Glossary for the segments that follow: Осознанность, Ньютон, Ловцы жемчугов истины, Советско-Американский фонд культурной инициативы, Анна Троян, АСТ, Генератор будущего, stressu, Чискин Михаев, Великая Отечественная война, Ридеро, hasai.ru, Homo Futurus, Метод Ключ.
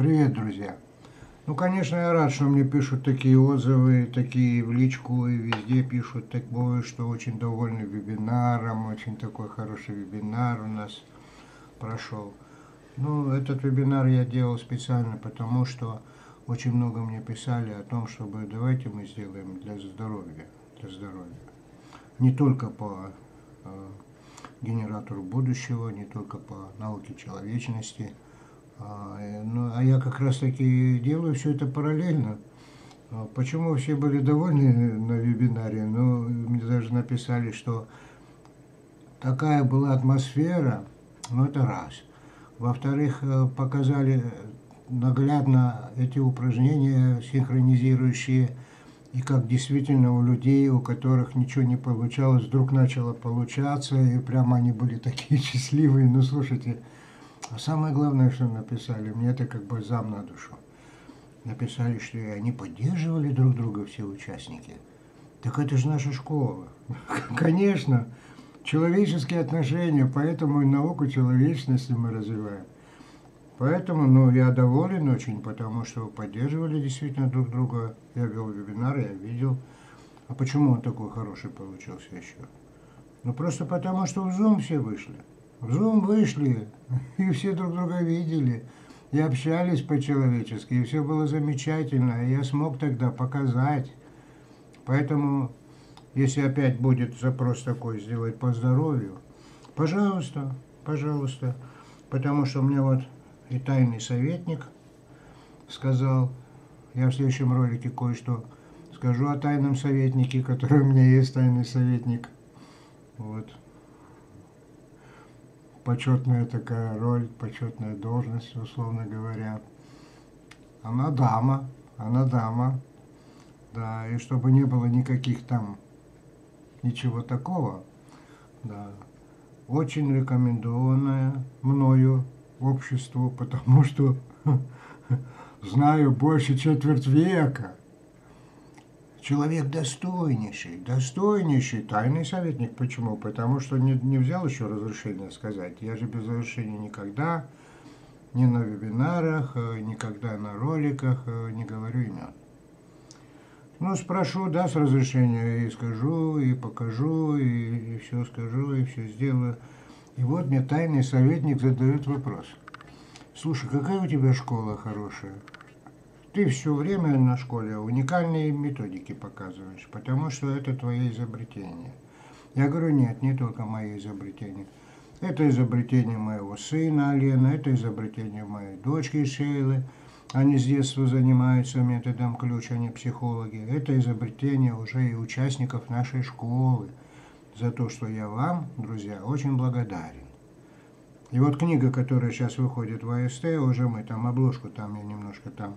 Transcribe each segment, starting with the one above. Привет, друзья! Ну, конечно, я рад, что мне пишут такие отзывы, такие в личку, и везде пишут такое, что очень довольны вебинаром, очень такой хороший вебинар у нас прошел. Ну, этот вебинар я делал специально, потому что очень много мне писали о том, чтобы давайте мы сделаем для здоровья. Не только по генератору будущего, не только по науке человечности. Ну, а я как раз таки делаю все это параллельно. Почему все были довольны на вебинаре? Ну, мне даже написали, что такая была атмосфера, ну это раз. Во-вторых, показали наглядно эти упражнения синхронизирующие, и как действительно у людей, у которых ничего не получалось, вдруг начало получаться, и прямо они были такие счастливые. Ну, слушайте, а самое главное, что написали, мне это как бальзам на душу. Написали, что и они поддерживали друг друга, все участники. Так это же наша школа. Конечно, человеческие отношения, поэтому и науку человечности мы развиваем. Поэтому, ну, я доволен очень, потому что поддерживали действительно друг друга. Я вел вебинар, я видел. А почему он такой хороший получился еще? Ну, просто потому, что в Zoom все вышли. В Zoom вышли, и все друг друга видели, и общались по-человечески, и все было замечательно, и я смог тогда показать. Поэтому, если опять будет запрос такой сделать по здоровью, пожалуйста, пожалуйста. Потому что мне вот и тайный советник сказал, я в следующем ролике кое-что скажу о тайном советнике, который у меня есть, тайный советник. Вот. Почетная такая роль, почетная должность, условно говоря. Она дама, да, и чтобы не было никаких там, ничего такого, да, очень рекомендованная мною обществу, потому что знаю больше четверть века. Человек достойнейший, достойнейший тайный советник. Почему? Потому что не взял еще разрешение сказать. Я же без разрешения никогда, ни на вебинарах, никогда на роликах не говорю имен. Ну, спрошу, да, с разрешения, и скажу, и покажу, и все скажу, и все сделаю. И вот мне тайный советник задает вопрос. Слушай, какая у тебя школа хорошая? Ты все время на школе уникальные методики показываешь, потому что это твое изобретение. Я говорю, нет, не только мои изобретения. Это изобретение моего сына Алена, это изобретение моей дочки Шейлы. Они с детства занимаются методом ключ, они психологи. Это изобретение уже и участников нашей школы. За то, что я вам, друзья, очень благодарен. И вот книга, которая сейчас выходит в АСТ, уже мы там обложку, там я немножко там...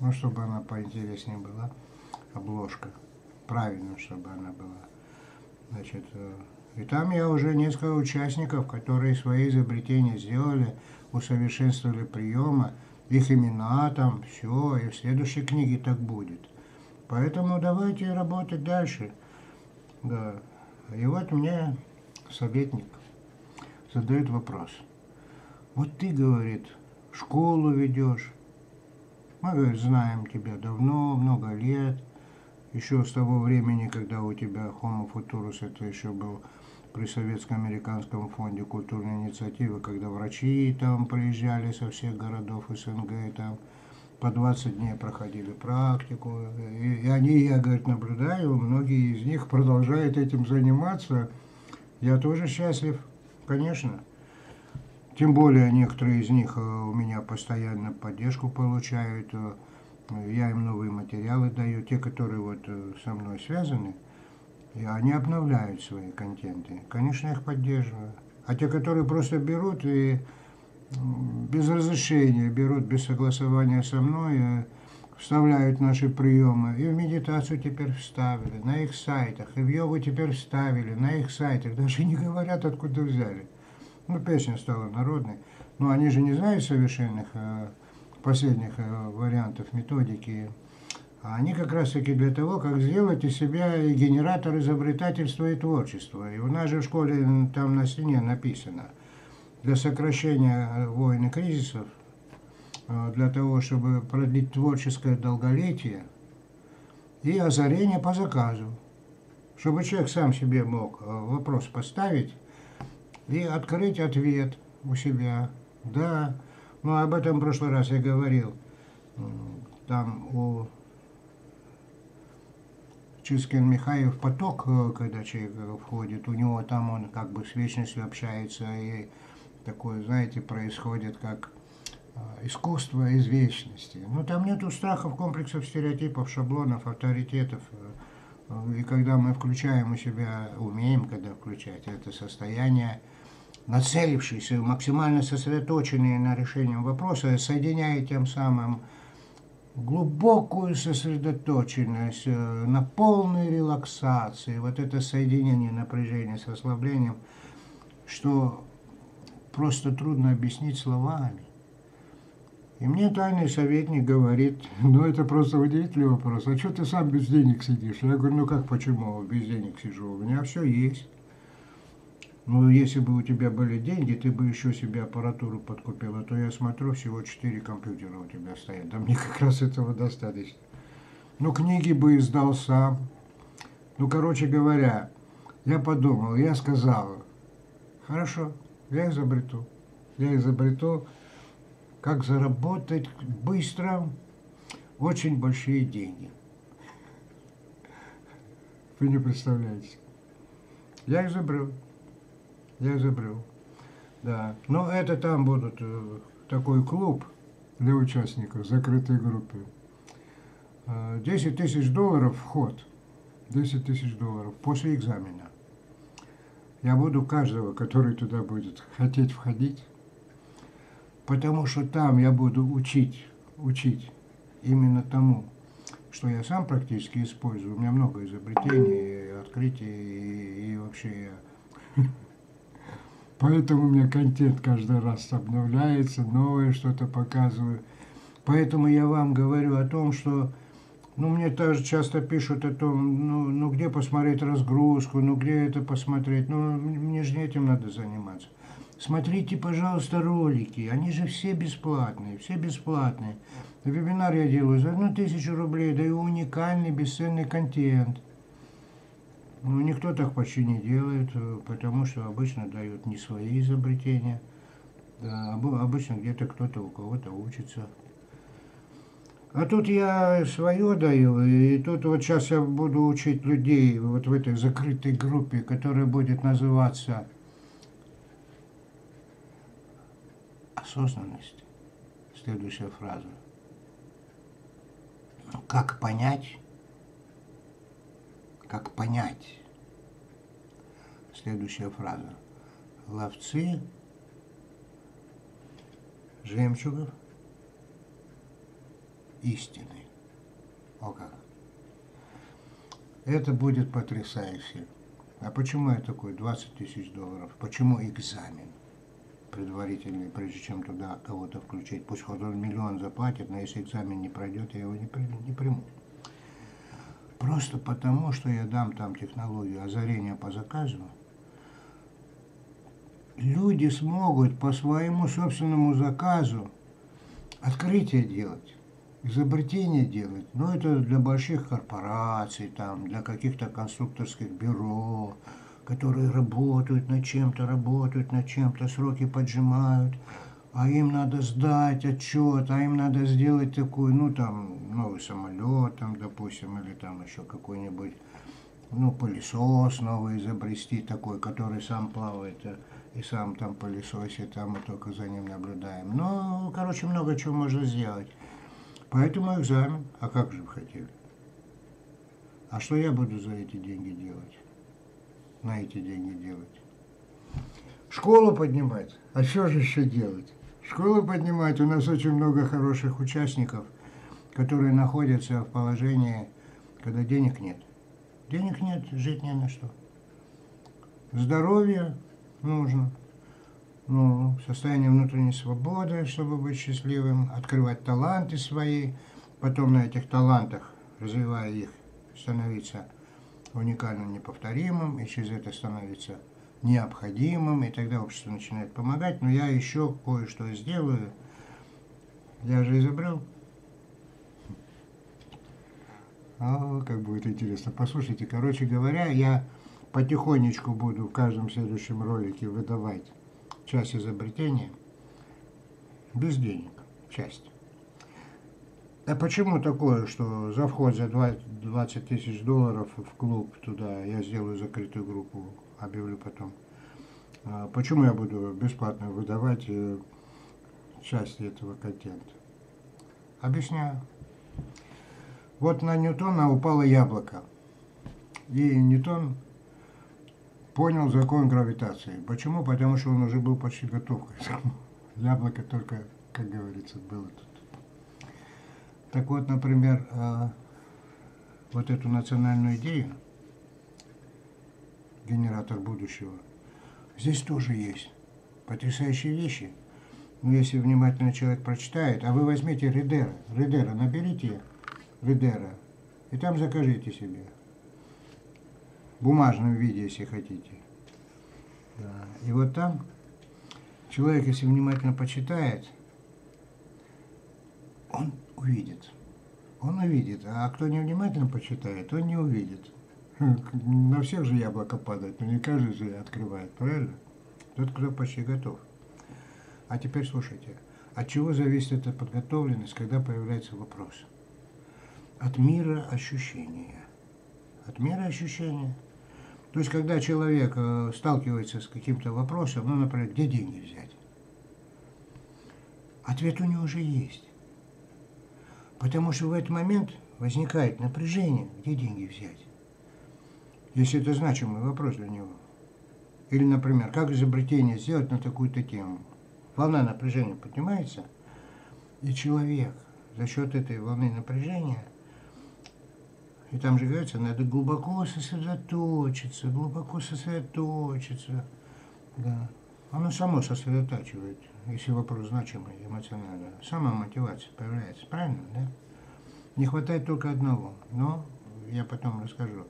Ну, чтобы она поинтереснее была, обложка. Правильно, чтобы она была. Значит, и там я уже несколько участников, которые свои изобретения сделали, усовершенствовали приемы, их имена там, все, и в следующей книге так будет. Поэтому давайте работать дальше. Да. И вот мне советник задает вопрос. Вот ты, говорит, школу ведешь. Мы, говорит, знаем тебя давно, много лет, еще с того времени, когда у тебя Homo Futurus, это еще был при Советско-Американском фонде культурной инициативы, когда врачи там приезжали со всех городов СНГ, и там по 20 дней проходили практику, и они, я, говорит, наблюдаю, многие из них продолжают этим заниматься, я тоже счастлив, конечно. Тем более, некоторые из них у меня постоянно поддержку получают, я им новые материалы даю, те, которые вот со мной связаны, и они обновляют свои контенты. Конечно, я их поддерживаю. А те, которые просто берут и без разрешения, берут без согласования со мной, вставляют наши приемы, и в медитацию теперь вставили, на их сайтах, и в йогу теперь вставили, на их сайтах, даже не говорят, откуда взяли. Ну, песня стала народной, но они же не знают совершенных последних вариантов методики. А они как раз-таки для того, как сделать из себя и генератор изобретательства и творчества. И у нас же в школе там на стене написано, для сокращения войн и кризисов для того, чтобы продлить творческое долголетие, и озарение по заказу, чтобы человек сам себе мог вопрос поставить и открыть ответ у себя. Да, но об этом в прошлый раз я говорил, там у Чискин Михаев поток, когда человек входит, у него там он как бы с вечностью общается, и такое, знаете, происходит как искусство из вечности. Но там нету страхов, комплексов, стереотипов, шаблонов, авторитетов. И когда мы включаем у себя, умеем когда включать это состояние, нацелившийся, максимально сосредоточенный на решении вопроса, соединяя тем самым глубокую сосредоточенность на полной релаксации, вот это соединение напряжения с расслаблением, что просто трудно объяснить словами. И мне тайный советник говорит, ну это просто удивительный вопрос, а что ты сам без денег сидишь? Я говорю, ну как, почему без денег сижу? У меня все есть. Ну если бы у тебя были деньги, ты бы еще себе аппаратуру подкупил, а то я смотрю, всего 4 компьютера у тебя стоят, да мне как раз этого достаточно. Ну книги бы издал сам. Ну короче говоря, я подумал, я сказал, хорошо, я изобрету, как заработать быстро очень большие деньги. Вы не представляете. Я изобрел. Да. Но это там будут такой клуб для участников закрытой группы. 10 тысяч долларов вход. 10 тысяч долларов после экзамена. Я буду каждого, который туда будет хотеть входить, потому что там я буду учить именно тому, что я сам практически использую. У меня много изобретений, открытий и вообще я... Поэтому у меня контент каждый раз обновляется, новое что-то показываю. Поэтому я вам говорю о том, что... Ну, мне тоже часто пишут о том, ну где посмотреть разгрузку, ну, где это посмотреть. Ну, мне же этим надо заниматься. Смотрите, пожалуйста, ролики, они же все бесплатные, Вебинар я делаю за 1000 рублей, да и уникальный, бесценный контент. Ну, никто так почти не делает, потому что обычно дают не свои изобретения, да, обычно где-то кто-то у кого-то учится. А тут я свое даю, и тут вот сейчас я буду учить людей вот в этой закрытой группе, которая будет называться... Осознанность. Следующая фраза. Как понять? Следующая фраза. Ловцы жемчугов истины. О как! Это будет потрясающе. А почему я такой? 20 тысяч долларов. Почему экзамен предварительный, прежде чем туда кого-то включить? Пусть хоть он 1 миллион заплатит, но если экзамен не пройдет, я его не приму. Просто потому, что я дам там технологию озарения по заказу, люди смогут по своему собственному заказу открытие делать, изобретение делать. Но это для больших корпораций, там, для каких-то конструкторских бюро, которые работают над чем-то, сроки поджимают, а им надо сдать отчет, а им надо сделать такой, ну, там, новый самолет, там, допустим, или там еще какой-нибудь, ну, пылесос новый изобрести такой, который сам плавает и сам там пылесосит, там мы только за ним наблюдаем. Ну, короче, много чего можно сделать. Поэтому экзамен, а как же вы хотели? А что я буду за эти деньги делать? На эти деньги делать. Школу поднимать. А что же еще делать? Школу поднимать. У нас очень много хороших участников, которые находятся в положении, когда денег нет. Денег нет, жить не на что. Здоровье нужно. Ну, состояние внутренней свободы, чтобы быть счастливым. Открывать таланты свои. Потом на этих талантах, развивая их, становиться уникальным, неповторимым, и через это становится необходимым, и тогда общество начинает помогать. Но я еще кое-что сделаю Я же изобрел. А, как будет интересно. Послушайте, короче говоря, я потихонечку буду в каждом следующем ролике выдавать часть изобретения. Без денег. Часть. А почему такое, что за вход за $20 000 в клуб туда, я сделаю закрытую группу, объявлю потом. Почему я буду бесплатно выдавать части этого контента? Объясняю. Вот на Ньютона упало яблоко. И Ньютон понял закон гравитации. Почему? Потому что он уже был почти готов. Яблоко только, как говорится, было тут. Так вот, например, вот эту национальную идею, генератор будущего, здесь тоже есть потрясающие вещи. Но если внимательно человек прочитает, а вы возьмите Ридеро, наберите Ридеро, и там закажите себе. В бумажном виде, если хотите. Да. И вот там человек, если внимательно почитает, он увидит. Он увидит. А кто невнимательно почитает, он не увидит. На всех же яблоко падает, но не каждый же открывает, правильно? Тот, кто почти готов. А теперь слушайте. От чего зависит эта подготовленность, когда появляется вопрос? От мира ощущения. От мира ощущения. То есть, когда человек сталкивается с каким-то вопросом, ну, например, где деньги взять? Ответ у него уже есть. Потому что в этот момент возникает напряжение, где деньги взять. Если это значимый вопрос для него. Или, например, как изобретение сделать на такую-то тему. Волна напряжения поднимается, и человек за счет этой волны напряжения, и там же говорится, надо глубоко сосредоточиться, Да. Оно само сосредотачивает, если вопрос значимый, эмоционально. Сама мотивация появляется, правильно, да? Не хватает только одного, но я потом расскажу.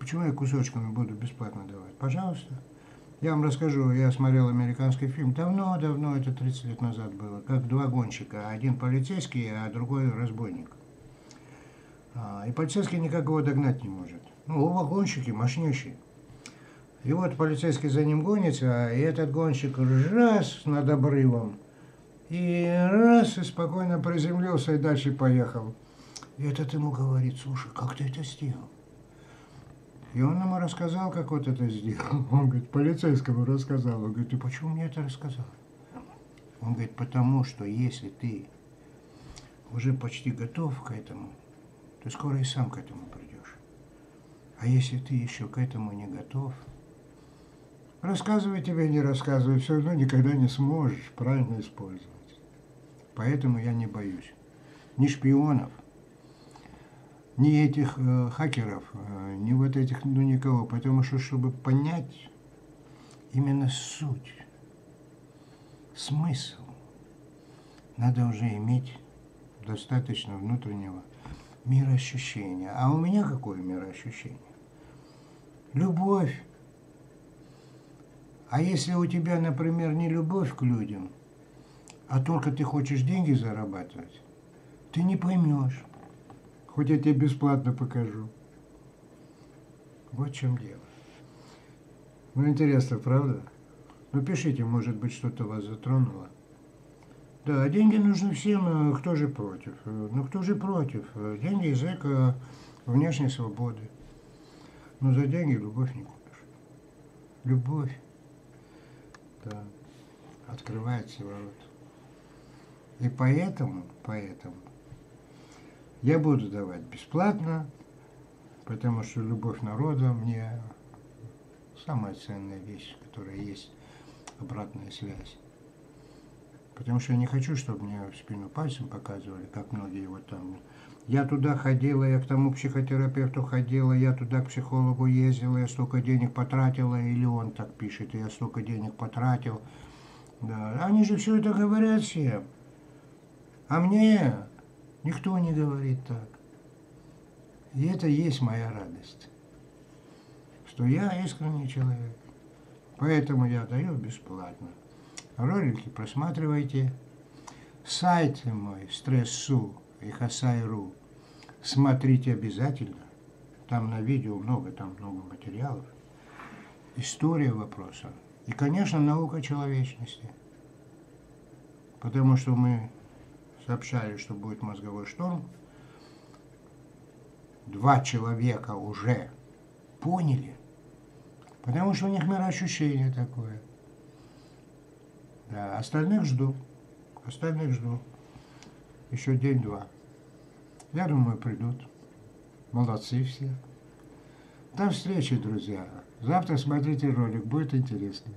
Почему я кусочками буду бесплатно давать? Пожалуйста. Я вам расскажу, я смотрел американский фильм давно, это 30 лет назад было, как два гонщика, один полицейский, а другой разбойник. И полицейский никак его догнать не может. Ну, оба гонщики мощнейшие. И вот полицейский за ним гонится, и этот гонщик раз над обрывом, и раз, и спокойно приземлился, и дальше поехал. И этот ему говорит: слушай, как ты это сделал? И он ему рассказал, как вот это сделал. Он говорит, полицейскому рассказал. Он говорит, ты почему мне это рассказал? Он говорит, потому что если ты уже почти готов к этому, ты скоро и сам к этому придешь. А если ты еще к этому не готов, рассказывай тебе, не рассказывай, все равно никогда не сможешь правильно использовать. Поэтому я не боюсь ни шпионов, ни этих хакеров, ни вот этих, ну никого, потому что, чтобы понять именно суть, смысл, надо уже иметь достаточно внутреннего мироощущения. А у меня какое мироощущение? Любовь. А если у тебя, например, не любовь к людям, а только ты хочешь деньги зарабатывать, ты не поймешь. Хоть я тебе бесплатно покажу. Вот в чем дело. Ну, интересно, правда? Ну, пишите, может быть, что-то вас затронуло. Да, деньги нужны всем, кто же против. Ну, кто же против? Деньги, язык, внешней свободы. Но за деньги любовь не купишь. Любовь, да, открывает все ворота. И поэтому, я буду давать бесплатно, потому что любовь народа мне самая ценная вещь, которая есть, обратная связь. Потому что я не хочу, чтобы мне в спину пальцем показывали, как многие вот там. Я туда ходила, я к тому психотерапевту ходила, я туда к психологу ездила, я столько денег потратила, или он так пишет, я столько денег потратил. Да. Они же все это говорят всем. А мне... никто не говорит так. И это есть моя радость, что я искренний человек. Поэтому я даю бесплатно. Ролики просматривайте, Сайт мой stressu и hasai.ru. Смотрите обязательно. Там на видео много, там много материалов. История вопроса. И, конечно, наука человечности. Потому что мы сообщали, что будет мозговой шторм. 2 человека уже поняли. Потому что у них мироощущение такое. Да, остальных жду. Остальных жду. Еще день-два. Я думаю, придут. Молодцы все. До встречи, друзья. Завтра смотрите ролик, будет интересно.